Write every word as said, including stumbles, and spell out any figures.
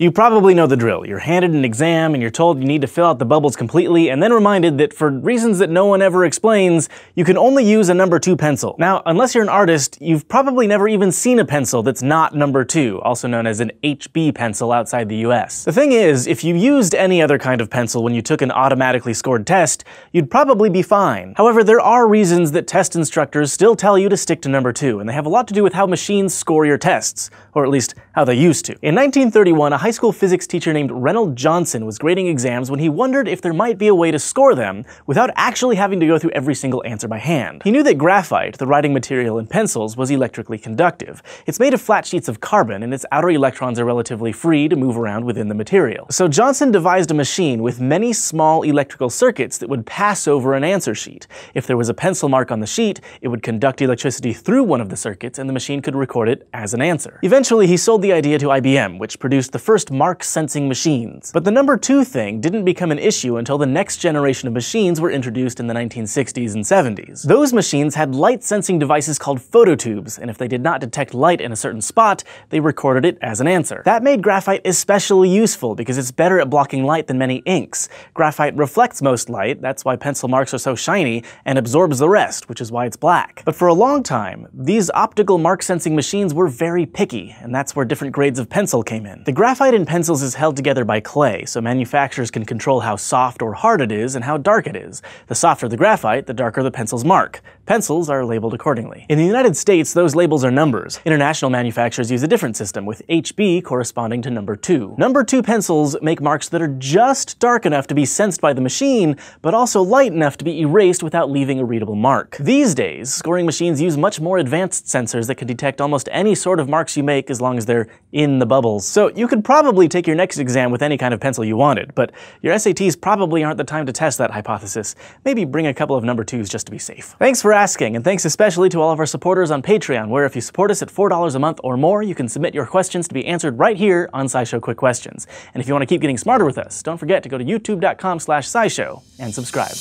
You probably know the drill. You're handed an exam and you're told you need to fill out the bubbles completely and then reminded that for reasons that no one ever explains, you can only use a number two pencil. Now, unless you're an artist, you've probably never even seen a pencil that's not number two, also known as an H B pencil outside the U S. The thing is, if you used any other kind of pencil when you took an automatically scored test, you'd probably be fine. However, there are reasons that test instructors still tell you to stick to number two, and they have a lot to do with how machines score your tests, or at least how they used to. In nineteen thirty-one, a high school physics teacher named Reynolds Johnson was grading exams when he wondered if there might be a way to score them without actually having to go through every single answer by hand. He knew that graphite, the writing material in pencils, was electrically conductive. It's made of flat sheets of carbon, and its outer electrons are relatively free to move around within the material. So Johnson devised a machine with many small electrical circuits that would pass over an answer sheet. If there was a pencil mark on the sheet, it would conduct electricity through one of the circuits, and the machine could record it as an answer. Eventually, he sold the idea to I B M, which produced the first mark-sensing machines. But the number two thing didn't become an issue until the next generation of machines were introduced in the nineteen sixties and seventies. Those machines had light-sensing devices called phototubes, and if they did not detect light in a certain spot, they recorded it as an answer. That made graphite especially useful because it's better at blocking light than many inks. Graphite reflects most light, that's why pencil marks are so shiny, and absorbs the rest, which is why it's black. But for a long time, these optical mark-sensing machines were very picky, and that's where different grades of pencil came in. The graphite Graphite in pencils is held together by clay, so manufacturers can control how soft or hard it is and how dark it is. The softer the graphite, the darker the pencil's mark. Pencils are labeled accordingly. In the United States, those labels are numbers. International manufacturers use a different system, with H B corresponding to number two. Number two pencils make marks that are just dark enough to be sensed by the machine, but also light enough to be erased without leaving a readable mark. These days, scoring machines use much more advanced sensors that can detect almost any sort of marks you make as long as they're in the bubbles. So you could probably take your next exam with any kind of pencil you wanted, but your S A Ts probably aren't the time to test that hypothesis. Maybe bring a couple of number twos just to be safe. Thanks for asking, and thanks especially to all of our supporters on Patreon, where if you support us at four dollars a month or more, you can submit your questions to be answered right here on SciShow Quick Questions. And if you want to keep getting smarter with us, don't forget to go to youtube dot com slash scishow and subscribe.